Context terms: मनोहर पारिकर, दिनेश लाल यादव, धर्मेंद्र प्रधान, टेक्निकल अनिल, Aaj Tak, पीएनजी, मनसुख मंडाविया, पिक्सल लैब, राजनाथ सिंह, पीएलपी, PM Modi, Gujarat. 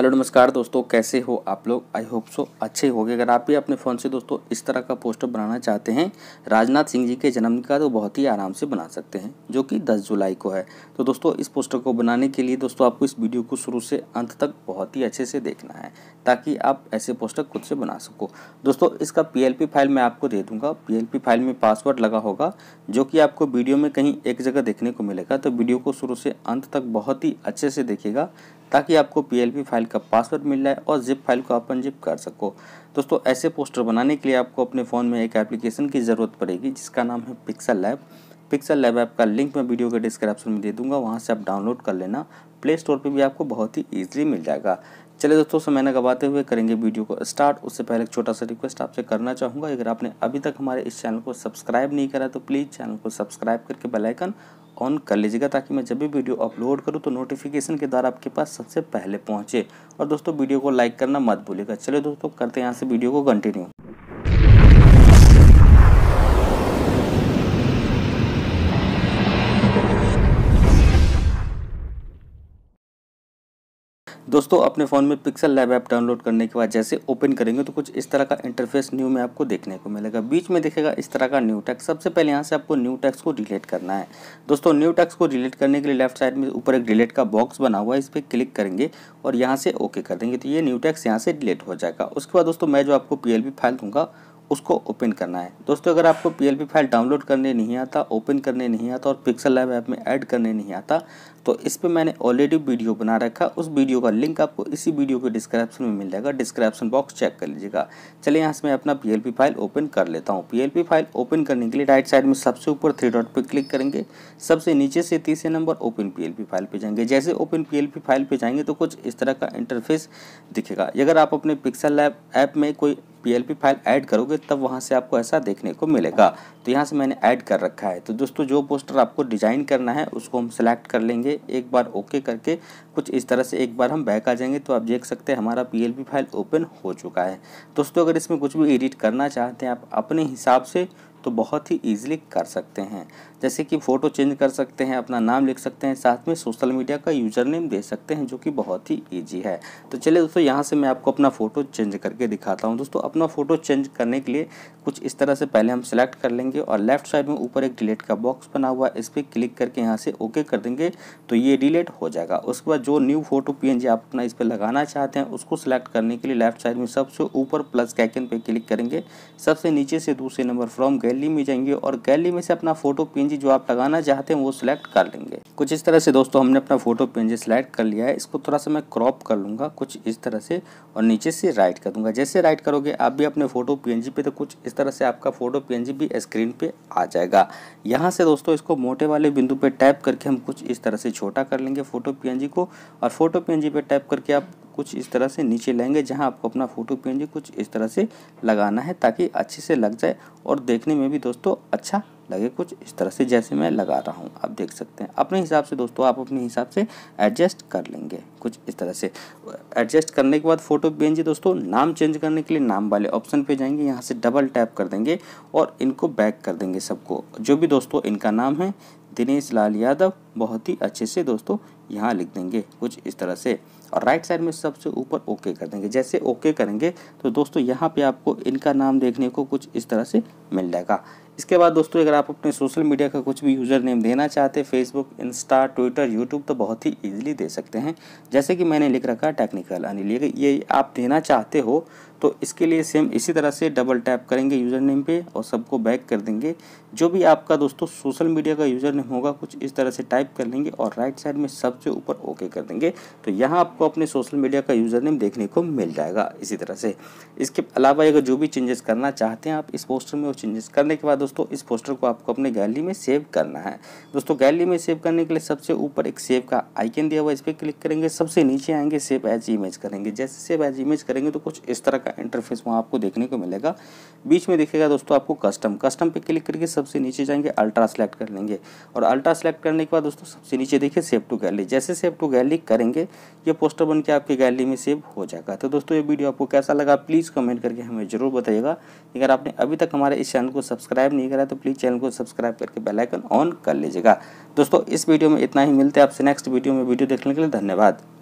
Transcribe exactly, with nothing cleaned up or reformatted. Hello नमस्कार दोस्तों, कैसे हो आप लोग। आई होप सो अच्छे ही होंगे। अगर आप भी अपने फ़ोन से दोस्तों इस तरह का पोस्टर बनाना चाहते हैं राजनाथ सिंह जी के जन्मदिन का, तो बहुत ही आराम से बना सकते हैं, जो कि दस जुलाई को है। तो दोस्तों इस पोस्टर को बनाने के लिए दोस्तों आपको इस वीडियो को शुरू से अंत तक बहुत ही अच्छे से देखना है, ताकि आप ऐसे पोस्टर खुद से बना सको। दोस्तों इसका पी एल पी फाइल मैं आपको दे दूँगा। पी एल पी फाइल में पासवर्ड लगा होगा, जो कि आपको वीडियो में कहीं एक जगह देखने को मिलेगा। तो वीडियो को शुरू से अंत तक बहुत ही अच्छे से देखिएगा, ताकि आपको पीएलपी फाइल का पासवर्ड मिल जाए और जिप फाइल को आप अनजिप कर सको। दोस्तों ऐसे पोस्टर बनाने के लिए आपको अपने फ़ोन में एक एप्लीकेशन की ज़रूरत पड़ेगी, जिसका नाम है पिक्सल लैब। पिक्सल लैब app का लिंक मैं वीडियो के डिस्क्रिप्शन में दे दूंगा, वहां से आप डाउनलोड कर लेना। प्ले स्टोर पर भी आपको बहुत ही ईजिली मिल जाएगा। चलिए दोस्तों, समय न गवाते हुए करेंगे वीडियो को स्टार्ट। उससे पहले एक छोटा सा रिक्वेस्ट आपसे करना चाहूँगा, अगर आपने अभी तक हमारे इस चैनल को सब्सक्राइब नहीं करा तो प्लीज़ चैनल को सब्सक्राइब करके बेल आइकन ऑन कर लीजिएगा, ताकि मैं जब भी वीडियो अपलोड करूं तो नोटिफिकेशन के द्वारा आपके पास सबसे पहले पहुंचे। और दोस्तों वीडियो को लाइक करना मत भूलिएगा। चलिए दोस्तों करते हैं यहाँ से वीडियो को कंटिन्यू। दोस्तों अपने फ़ोन में पिक्सल लैब ऐप डाउनलोड करने के बाद जैसे ओपन करेंगे तो कुछ इस तरह का इंटरफेस न्यू में आपको देखने को मिलेगा। बीच में दिखेगा इस तरह का न्यू टेक्स्ट। सबसे पहले यहाँ से आपको न्यू टेक्स्ट को डिलीट करना है। दोस्तों न्यू टेक्स्ट को डिलीट करने के लिए लेफ्ट साइड में ऊपर एक डिलीट का बॉक्स बना हुआ है, इस पर क्लिक करेंगे और यहाँ से ओके कर देंगे, तो ये न्यू टेक्स्ट यहाँ से डिलीट हो जाएगा। उसके बाद दोस्तों मैं जो आपको पी एल पी फाइल दूँगा उसको ओपन करना है। दोस्तों अगर आपको P L P file download करने नहीं आता, ओपन करने नहीं आता और पिक्सल लैब ऐप में ऐड करने नहीं आता, तो इस पे मैंने ऑलरेडी वीडियो बना रखा। उस वीडियो का लिंक आपको इसी वीडियो के डिस्क्रिप्शन में मिल जाएगा, डिस्क्रिप्शन बॉक्स चेक कर लीजिएगा। चलिए यहाँ से मैं अपना P L P file open कर लेता हूँ। P L P file open करने के लिए राइट साइड में सबसे ऊपर थ्री डॉट पर क्लिक करेंगे, सबसे नीचे से तीसरे number open P L P file पर जाएंगे। जैसे open P L P file पर जाएंगे तो कुछ इस तरह का इंटरफेस दिखेगा। अगर आप अपने पिक्सल लैब ऐप में कोई पीएलपी फाइल ऐड करोगे तब वहां से आपको ऐसा देखने को मिलेगा। तो यहां से मैंने ऐड कर रखा है। तो दोस्तों जो पोस्टर आपको डिजाइन करना है उसको हम सिलेक्ट कर लेंगे। एक बार ओके करके कुछ इस तरह से एक बार हम बैक आ जाएंगे, तो आप देख सकते हैं हमारा पीएलपी फाइल ओपन हो चुका है। दोस्तों अगर इसमें कुछ भी एडिट करना चाहते हैं आप अपने हिसाब से, तो बहुत ही ईजिली कर सकते हैं। जैसे कि फ़ोटो चेंज कर सकते हैं, अपना नाम लिख सकते हैं, साथ में सोशल मीडिया का यूज़र नेम दे सकते हैं, जो कि बहुत ही ईजी है। तो चलिए दोस्तों यहाँ से मैं आपको अपना फ़ोटो चेंज करके दिखाता हूँ। दोस्तों अपना फ़ोटो चेंज करने के लिए कुछ इस तरह से पहले हम सिलेक्ट कर लेंगे और लेफ्ट साइड में ऊपर एक डिलीट का बॉक्स बना हुआ है, इस पर क्लिक करके यहाँ से ओके कर देंगे, तो ये डिलीट हो जाएगा। उसके बाद जो new photo P N G आप अपना इस पर लगाना चाहते हैं उसको सिलेक्ट करने के लिए लेफ्ट साइड में सबसे ऊपर प्लस के आइकन पर क्लिक करेंगे, सबसे नीचे से दूसरे नंबर फ्रॉम गैलरी में जाएंगे और गैलरी में से अपना फोटो पीएनजी जो आप लगाना चाहते हैं वो सिलेक्ट कर लेंगे। कुछ इस तरह से दोस्तों हमने अपना फोटो पीएनजी सिलेक्ट कर लिया है। इसको थोड़ा सा मैं क्रॉप कर लूँगा कुछ इस तरह से और नीचे से राइट कर दूंगा। जैसे राइट करोगे आप भी अपने फोटो पीएनजी पे, तो कुछ इस तरह से आपका फोटो पीएनजी भी स्क्रीन पे आ जाएगा। यहाँ से दोस्तों इसको मोटे वाले बिंदु पे टैप करके हम कुछ इस तरह से छोटा कर लेंगे फोटो पीएनजी को, और फोटो पीएनजी पे टैप करके आप कुछ इस तरह से नीचे लाएंगे, जहां आपको अपना फोटो पीएनजी कुछ इस तरह से लगाना है, ताकि अच्छे से लग जाए और देखने में भी दोस्तों अच्छा लगे। कुछ इस तरह से जैसे मैं लगा रहा हूं आप देख सकते हैं। अपने हिसाब से दोस्तों आप अपने हिसाब से एडजस्ट कर लेंगे। कुछ इस तरह से एडजस्ट करने के बाद फोटो पीएनजी दोस्तों नाम चेंज करने के लिए नाम वाले ऑप्शन पे जाएंगे, यहाँ से डबल टैप कर देंगे और इनको बैक कर देंगे सबको। जो भी दोस्तों इनका नाम है, दिनेश लाल यादव, बहुत ही अच्छे से दोस्तों यहाँ लिख देंगे कुछ इस तरह से, और राइट साइड में सबसे ऊपर ओके कर देंगे। जैसे ओके करेंगे तो दोस्तों यहाँ पे आपको इनका नाम देखने को कुछ इस तरह से मिल जाएगा। इसके बाद दोस्तों अगर आप अपने सोशल मीडिया का कुछ भी यूज़र नेम देना चाहते हैं, फेसबुक, इंस्टा, ट्विटर, यूट्यूब, तो बहुत ही ईजिली दे सकते हैं। जैसे कि मैंने लिख रखा टेक्निकल अनिल, ये आप देना चाहते हो तो इसके लिए सेम इसी तरह से डबल टैप करेंगे यूज़र नेम पे और सबको बैक कर देंगे। जो भी आपका दोस्तों सोशल मीडिया का यूज़र नेम होगा कुछ इस तरह से टाइप कर लेंगे और राइट साइड में सबसे ऊपर ओके कर देंगे, तो यहाँ आपको अपने सोशल मीडिया का यूज़र नेम देखने को मिल जाएगा इसी तरह से। इसके अलावा अगर जो भी चेंजेस करना चाहते हैं आप इस पोस्टर में, वो चेंजेस करने के बाद दोस्तों इस पोस्टर को आपको अपने गैलरी में सेव करना है। दोस्तों गैलरी में सेव करने के लिए सबसे ऊपर एक सेव का आइकन दिया हुआ है, इस पर क्लिक करेंगे, सबसे नीचे आएंगे, सेव एज इमेज करेंगे। जैसे सेव एज इमेज करेंगे तो कुछ इस तरह इंटरफेस वहां आपको देखने को मिलेगा। बीच में दिखेगा दोस्तों आपको कस्टम, कस्टम पे क्लिक करके सबसे नीचे जाएंगे, अल्ट्रा सेलेक्ट कर लेंगे और अल्ट्रा सेलेक्ट करने के बाद दोस्तों सबसे नीचे देखिए सेव टू गैलरी। जैसे सेव टू गैलरी करेंगे ये पोस्टर बन के आपकी गैलरी में सेव हो जाएगा। तो दोस्तों ये वीडियो आपको कैसा लगा प्लीज़ कमेंट करके हमें जरूर बताइएगा। अगर आपने अभी तक हमारे इस चैनल को सब्सक्राइब नहीं करा तो प्लीज़ चैनल को सब्सक्राइब करके बेल आइकन ऑन कर लीजिएगा। दोस्तों इस वीडियो में इतना ही, मिलते हैं आपसे नेक्स्ट वीडियो में। वीडियो देखने के लिए धन्यवाद।